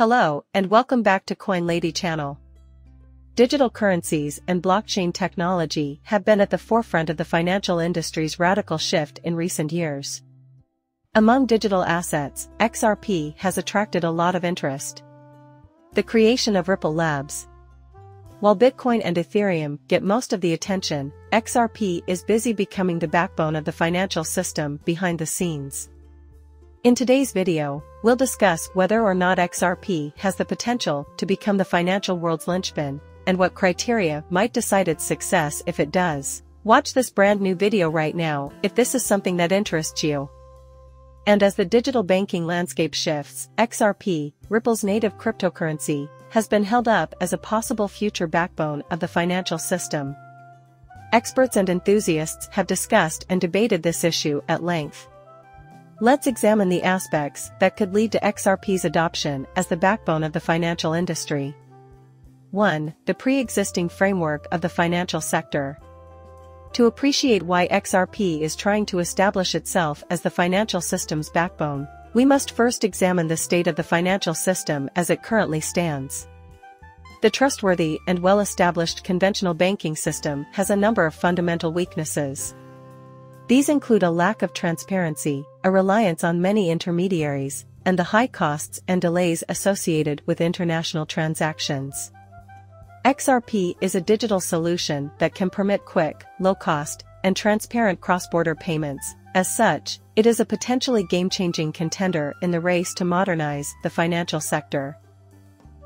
Hello and welcome back to Coin Lady channel. Digital currencies and blockchain technology have been at the forefront of the financial industry's radical shift in recent years. Among digital assets, XRP has attracted a lot of interest. The creation of Ripple Labs. While Bitcoin and Ethereum get most of the attention, XRP is busy becoming the backbone of the financial system behind the scenes. In today's video, we'll discuss whether or not XRP has the potential to become the financial world's linchpin, and what criteria might decide its success if it does. Watch this brand new video right now if this is something that interests you. And as the digital banking landscape shifts, XRP, Ripple's native cryptocurrency, has been held up as a possible future backbone of the financial system. Experts and enthusiasts have discussed and debated this issue at length. Let's examine the aspects that could lead to XRP's adoption as the backbone of the financial industry. 1. The pre-existing framework of the financial sector. To appreciate why XRP is trying to establish itself as the financial system's backbone, we must first examine the state of the financial system as it currently stands. The trustworthy and well-established conventional banking system has a number of fundamental weaknesses. These include a lack of transparency, a reliance on many intermediaries, and the high costs and delays associated with international transactions. XRP is a digital solution that can permit quick, low-cost, and transparent cross-border payments. As such, it is a potentially game-changing contender in the race to modernize the financial sector.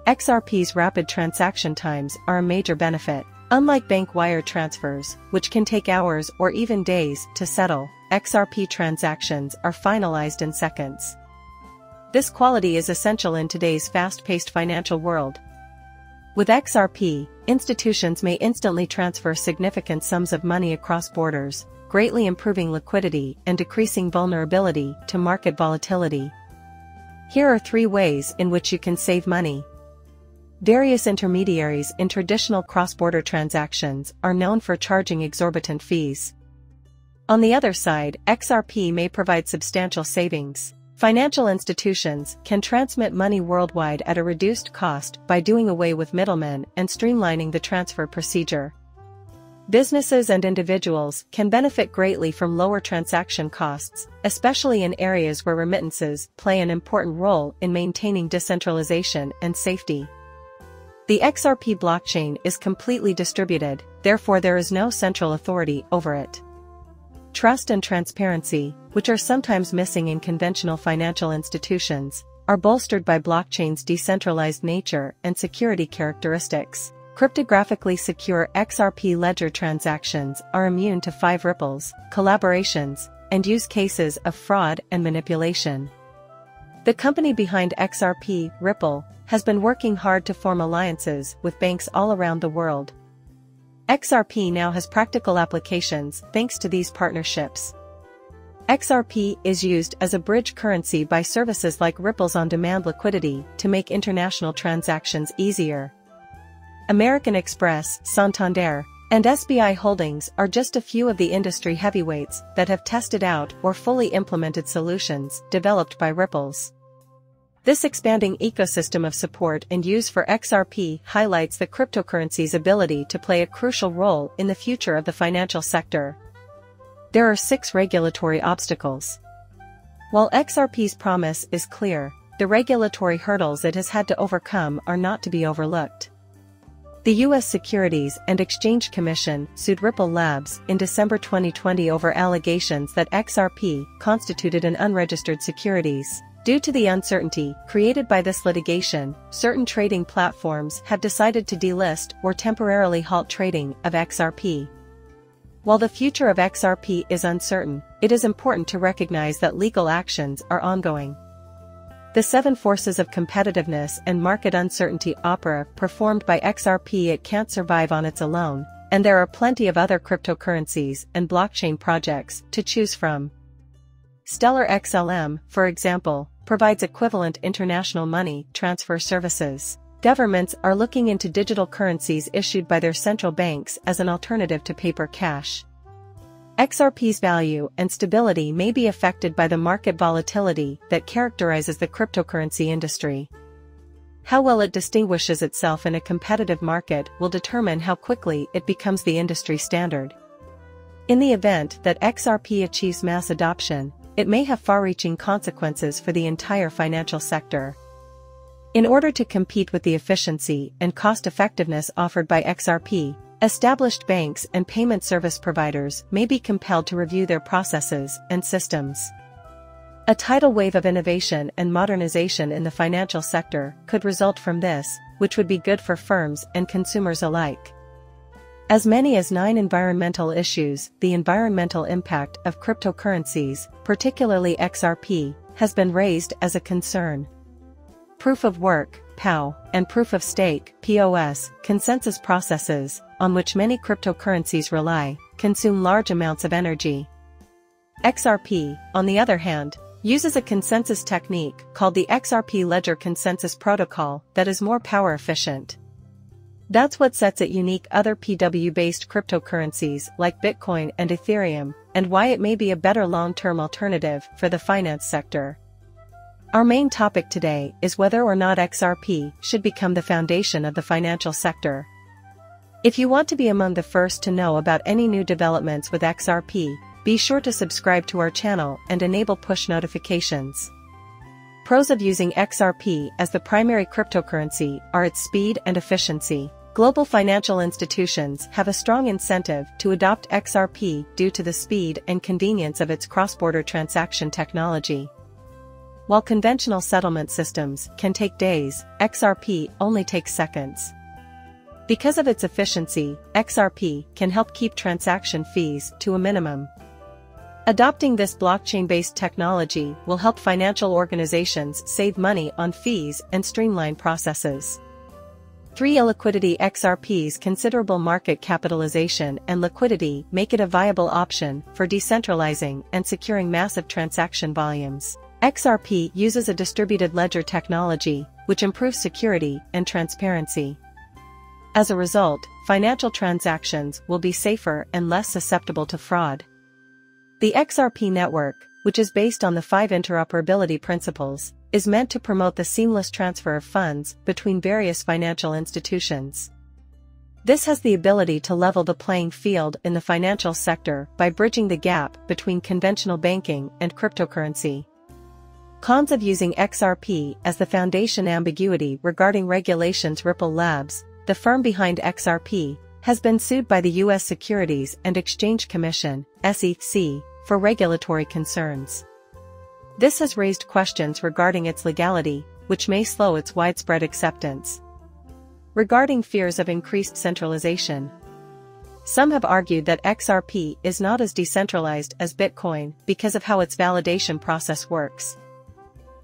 XRP's rapid transaction times are a major benefit. Unlike bank wire transfers, which can take hours or even days to settle, XRP transactions are finalized in seconds. This quality is essential in today's fast-paced financial world. With XRP, institutions may instantly transfer significant sums of money across borders, greatly improving liquidity and decreasing vulnerability to market volatility. Here are 3 ways in which you can save money. Various intermediaries in traditional cross-border transactions are known for charging exorbitant fees. On the other side, XRP may provide substantial savings. Financial institutions can transmit money worldwide at a reduced cost by doing away with middlemen and streamlining the transfer procedure. Businesses and individuals can benefit greatly from lower transaction costs, especially in areas where remittances play an important role in maintaining decentralization and safety. The XRP blockchain is completely distributed, therefore there is no central authority over it. Trust and transparency, which are sometimes missing in conventional financial institutions, are bolstered by blockchain's decentralized nature and security characteristics. Cryptographically secure XRP ledger transactions are immune to 5 ripples, collaborations, and use cases of fraud and manipulation. The company behind XRP, Ripple, has been working hard to form alliances with banks all around the world. XRP now has practical applications thanks to these partnerships. XRP is used as a bridge currency by services like Ripple's on-demand liquidity to make international transactions easier. American Express, Santander, and SBI Holdings are just a few of the industry heavyweights that have tested out or fully implemented solutions developed by Ripple's. This expanding ecosystem of support and use for XRP highlights the cryptocurrency's ability to play a crucial role in the future of the financial sector. There are 6 regulatory obstacles. While XRP's promise is clear, the regulatory hurdles it has had to overcome are not to be overlooked. The U.S. Securities and Exchange Commission sued Ripple Labs in December 2020 over allegations that XRP constituted an unregistered securities. Due to the uncertainty created by this litigation, certain trading platforms have decided to delist or temporarily halt trading of XRP. While the future of XRP is uncertain, it is important to recognize that legal actions are ongoing. The 7 forces of competitiveness and market uncertainty opera performed by XRP. It can't survive on its own, and there are plenty of other cryptocurrencies and blockchain projects to choose from. Stellar XLM, for example, provides equivalent international money transfer services. Governments are looking into digital currencies issued by their central banks as an alternative to paper cash. XRP's value and stability may be affected by the market volatility that characterizes the cryptocurrency industry. How well it distinguishes itself in a competitive market will determine how quickly it becomes the industry standard. In the event that XRP achieves mass adoption, it may have far-reaching consequences for the entire financial sector. In order to compete with the efficiency and cost-effectiveness offered by XRP, established banks and payment service providers may be compelled to review their processes and systems. A tidal wave of innovation and modernization in the financial sector could result from this, which would be good for firms and consumers alike. As many as 9 environmental issues, the environmental impact of cryptocurrencies, particularly XRP, has been raised as a concern. Proof of work, POW, and proof of stake, POS, consensus processes, on which many cryptocurrencies rely, consume large amounts of energy. XRP, on the other hand, uses a consensus technique called the XRP Ledger Consensus Protocol that is more power efficient. That's what sets it unique other PW-based cryptocurrencies like Bitcoin and Ethereum, and why it may be a better long-term alternative for the finance sector. Our main topic today is whether or not XRP should become the foundation of the financial sector. If you want to be among the first to know about any new developments with XRP, be sure to subscribe to our channel and enable push notifications. Pros of using XRP as the primary cryptocurrency are its speed and efficiency. Global financial institutions have a strong incentive to adopt XRP due to the speed and convenience of its cross-border transaction technology. While conventional settlement systems can take days, XRP only takes seconds. Because of its efficiency, XRP can help keep transaction fees to a minimum. Adopting this blockchain-based technology will help financial organizations save money on fees and streamline processes. 3. Illiquidity. XRP's considerable market capitalization and liquidity make it a viable option for decentralizing and securing massive transaction volumes. XRP uses a distributed ledger technology, which improves security and transparency. As a result, financial transactions will be safer and less susceptible to fraud. The XRP network, which is based on the 5 interoperability principles, is meant to promote the seamless transfer of funds between various financial institutions. This has the ability to level the playing field in the financial sector by bridging the gap between conventional banking and cryptocurrency. Cons of using XRP as the foundation: ambiguity regarding regulations. Ripple Labs, the firm behind XRP, has been sued by the U.S. Securities and Exchange Commission, SEC, for regulatory concerns. This has raised questions regarding its legality, which may slow its widespread acceptance. Regarding fears of increased centralization, some have argued that XRP is not as decentralized as Bitcoin because of how its validation process works.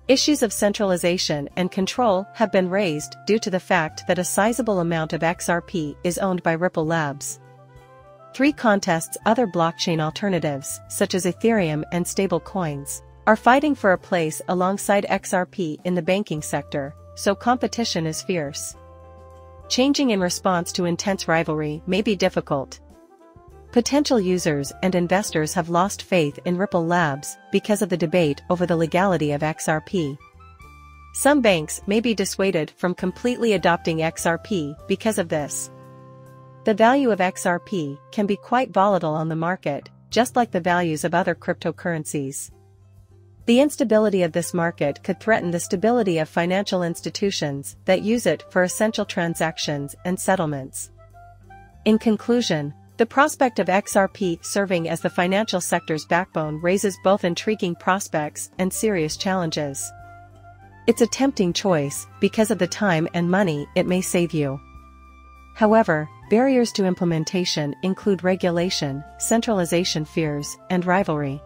Issues of centralization and control have been raised due to the fact that a sizable amount of XRP is owned by Ripple Labs. 3. Contests. Other blockchain alternatives, such as Ethereum and stablecoins, are fighting for a place alongside XRP in the banking sector, so competition is fierce. Changing in response to intense rivalry may be difficult. Potential users and investors have lost faith in Ripple Labs because of the debate over the legality of XRP. Some banks may be dissuaded from completely adopting XRP because of this. The value of XRP can be quite volatile on the market, just like the values of other cryptocurrencies. The instability of this market could threaten the stability of financial institutions that use it for essential transactions and settlements. In conclusion, the prospect of XRP serving as the financial sector's backbone raises both intriguing prospects and serious challenges. It's a tempting choice because of the time and money it may save you. However, barriers to implementation include regulation, centralization fears, and rivalry.